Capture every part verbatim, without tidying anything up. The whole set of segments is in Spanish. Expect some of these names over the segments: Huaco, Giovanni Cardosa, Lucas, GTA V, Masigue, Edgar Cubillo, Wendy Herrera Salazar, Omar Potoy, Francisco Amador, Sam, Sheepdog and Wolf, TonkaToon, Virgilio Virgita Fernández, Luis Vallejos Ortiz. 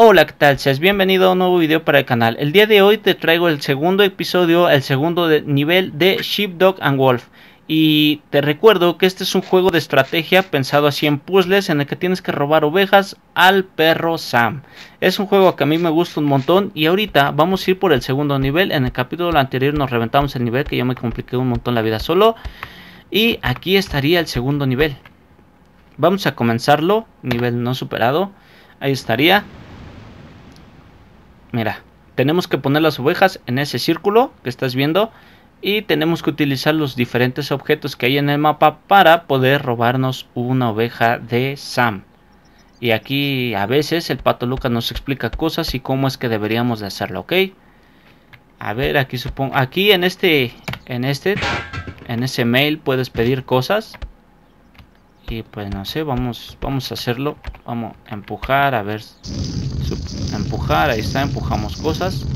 Hola, ¿qué tal? Seas bienvenido a un nuevo video para el canal. El día de hoy te traigo el segundo episodio, el segundo de nivel de Sheepdog and Wolf. Y te recuerdo que este es un juego de estrategia pensado así en puzzles, en el que tienes que robar ovejas al perro Sam. Es un juego que a mí me gusta un montón y ahorita vamos a ir por el segundo nivel. En el capítulo anterior nos reventamos el nivel, que yo me compliqué un montón la vida solo. Y aquí estaría el segundo nivel. Vamos a comenzarlo, nivel no superado. Ahí estaría. Mira, tenemos que poner las ovejas en ese círculo que estás viendo y tenemos que utilizar los diferentes objetos que hay en el mapa para poder robarnos una oveja de Sam. Y aquí a veces el pato Lucas nos explica cosas y cómo es que deberíamos de hacerlo, ¿ok? A ver, aquí supongo, aquí en este, en este, en ese mail puedes pedir cosas y pues no sé, vamos, vamos a hacerlo, vamos a empujar, a ver. Empujar, ahí está, empujamos cosas.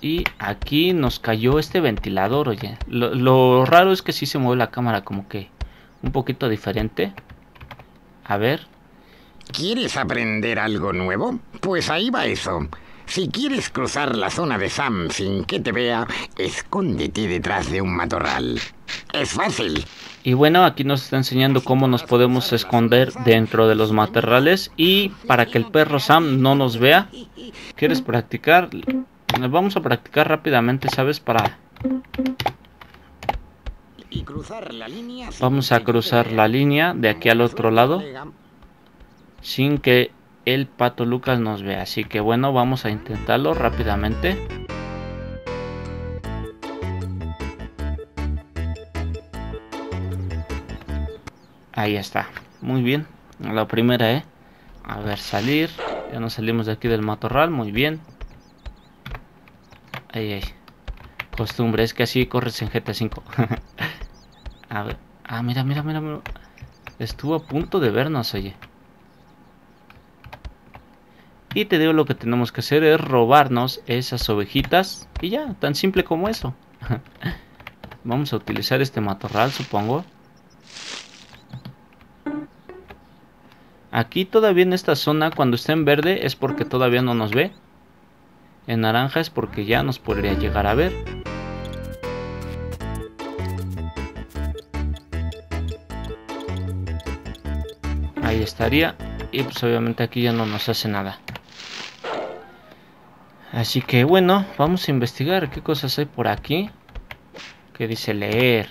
Y aquí nos cayó este ventilador, oye. Lo, lo raro es que sí se mueve la cámara, como que un poquito diferente. A ver. ¿Quieres aprender algo nuevo? Pues ahí va eso. Si quieres cruzar la zona de Sam sin que te vea, escóndete detrás de un matorral. Es fácil. Y bueno, aquí nos está enseñando cómo nos podemos esconder dentro de los matorrales y para que el perro Sam no nos vea. ¿Quieres practicar? Nos vamos a practicar rápidamente, ¿sabes? Para... Vamos a cruzar la línea de aquí al otro lado sin que el pato Lucas nos vea. Así que bueno, vamos a intentarlo rápidamente. Ahí está, muy bien, la primera, eh. A ver, salir, ya nos salimos de aquí del matorral, muy bien. Ay, ay, costumbre, es que así corres en G T A cinco. A ver, ah, mira, mira, mira, mira, estuvo a punto de vernos, oye. Y te digo, lo que tenemos que hacer es robarnos esas ovejitas y ya, tan simple como eso. Vamos a utilizar este matorral, supongo. Aquí todavía en esta zona, cuando está en verde, es porque todavía no nos ve. En naranja es porque ya nos podría llegar a ver. Ahí estaría. Y pues obviamente aquí ya no nos hace nada. Así que bueno, vamos a investigar qué cosas hay por aquí. ¿Qué dice leer?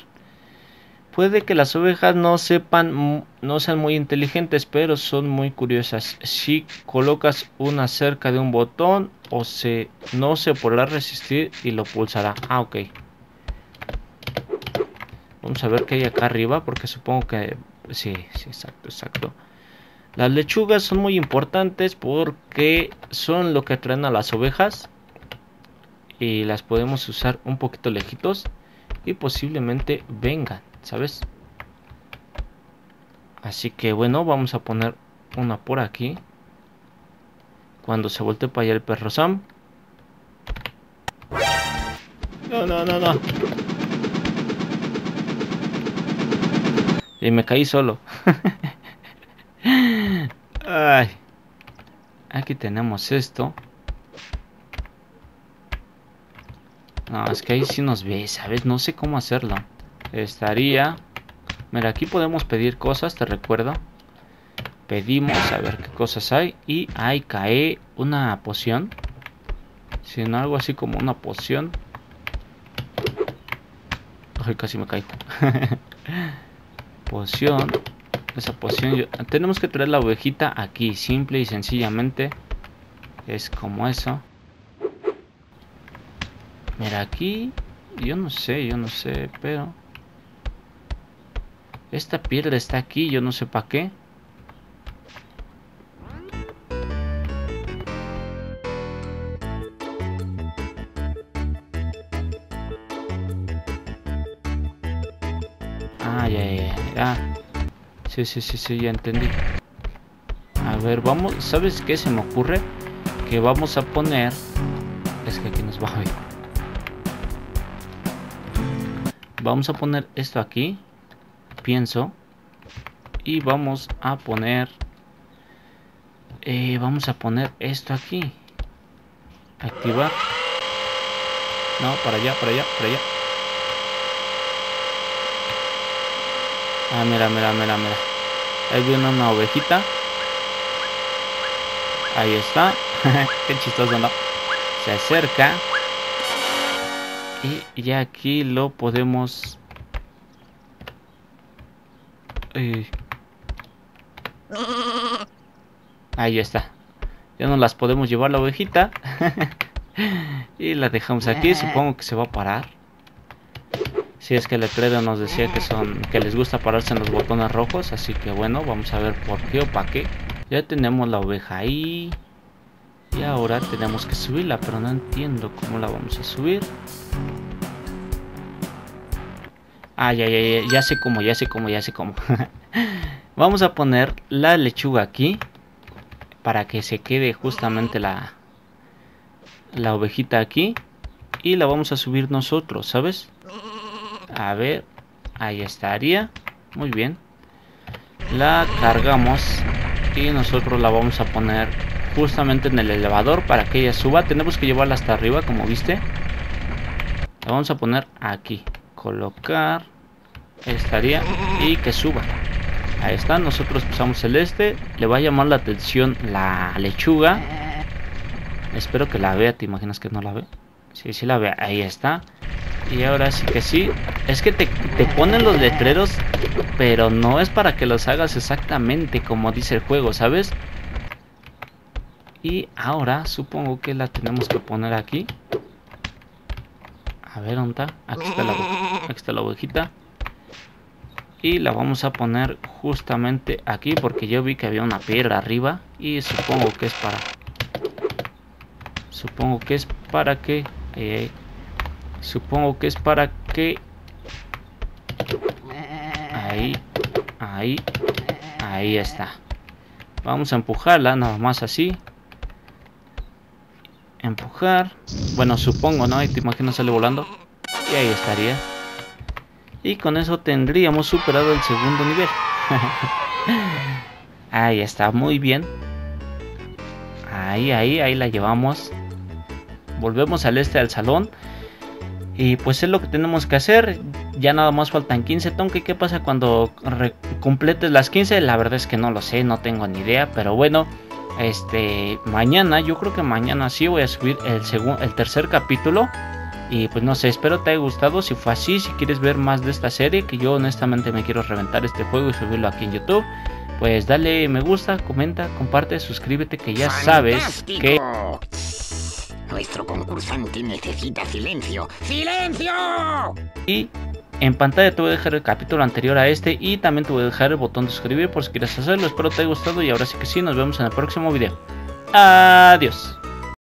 Puede que las ovejas no sepan, no sean muy inteligentes, pero son muy curiosas. Si colocas una cerca de un botón, o se, no se podrá resistir y lo pulsará. Ah, ok. Vamos a ver qué hay acá arriba, porque supongo que... Sí, sí, exacto, exacto. Las lechugas son muy importantes porque son lo que traen a las ovejas. Y las podemos usar un poquito lejitos y posiblemente vengan, ¿sabes? Así que bueno, vamos a poner una por aquí. Cuando se voltee para allá el perro Sam. No, no, no, no. Y me caí solo. Ay. Aquí tenemos esto. No, es que ahí sí nos ve, ¿sabes? No sé cómo hacerlo. Estaría... Mira, aquí podemos pedir cosas, te recuerdo. Pedimos, a ver qué cosas hay. Y ahí cae una poción. Sino algo así como una poción. Ay, casi me caigo. Poción. Esa poción... Yo... Tenemos que traer la ovejita aquí. Simple y sencillamente. Es como eso. Mira, aquí... Yo no sé, yo no sé, pero... Esta piedra está aquí, yo no sé para qué. Ah, ya, ya, ya. Sí, sí, sí, sí, ya entendí. A ver, vamos... ¿Sabes qué se me ocurre? Que vamos a poner... Es que aquí nos va a ver. Vamos a poner esto aquí. Pienso. Y vamos a poner eh, vamos a poner esto aquí. Activar. No, para allá, para allá, para allá. Ah, mira, mira, mira, mira. Ahí viene una ovejita. Ahí está. Qué chistoso, ¿no? Se acerca. Y ya aquí lo podemos... Eh... Ahí está. Ya no las podemos llevar la ovejita. Y la dejamos aquí. Supongo que se va a parar. Si es que el letrero nos decía que son, que les gusta pararse en los botones rojos. Así que bueno, vamos a ver por qué o para qué. Ya tenemos la oveja ahí. Y ahora tenemos que subirla, pero no entiendo cómo la vamos a subir. Ah, ya, ya, ya, ya sé cómo, ya sé cómo, ya sé cómo. Vamos a poner la lechuga aquí. Para que se quede justamente la, la ovejita aquí. Y la vamos a subir nosotros, ¿sabes? A ver, ahí estaría. Muy bien. La cargamos. Y nosotros la vamos a poner justamente en el elevador para que ella suba. Tenemos que llevarla hasta arriba, como viste. La vamos a poner aquí. Colocar. Estaría. Y que suba. Ahí está. Nosotros usamos el este. Le va a llamar la atención la lechuga. Espero que la vea. ¿Te imaginas que no la ve? Sí, sí la ve. Ahí está. Y ahora sí que sí. Es que te, te ponen los letreros, pero no es para que los hagas exactamente como dice el juego, ¿sabes? Y ahora supongo que la tenemos que poner aquí. A ver, ¿dónde está? Aquí está la, aquí está la ovejita. Y la vamos a poner justamente aquí porque yo vi que había una piedra arriba. Y supongo que es para... Supongo que es para que... Eh, supongo que es para que... Ahí, ahí, ahí está. Vamos a empujarla, nada más así. Empujar. Bueno, supongo, ¿no? Y te imaginas sale volando. Y ahí estaría. Y con eso tendríamos superado el segundo nivel. Ahí está, muy bien. Ahí, ahí, ahí la llevamos. Volvemos al este del salón. Y pues es lo que tenemos que hacer. Ya nada más faltan quince, Tonke. ¿Qué pasa cuando completes las quince? La verdad es que no lo sé, no tengo ni idea. Pero bueno, este mañana, yo creo que mañana sí voy a subir el, el tercer capítulo. Y pues no sé, espero te haya gustado. Si fue así, si quieres ver más de esta serie, que yo honestamente me quiero reventar este juego y subirlo aquí en YouTube, pues dale me gusta, comenta, comparte, suscríbete, que ya sabes que... Nuestro concursante necesita silencio. ¡Silencio! Y en pantalla te voy a dejar el capítulo anterior a este. Y también te voy a dejar el botón de suscribir por si quieres hacerlo. Espero te haya gustado y ahora sí que sí, nos vemos en el próximo video. Adiós.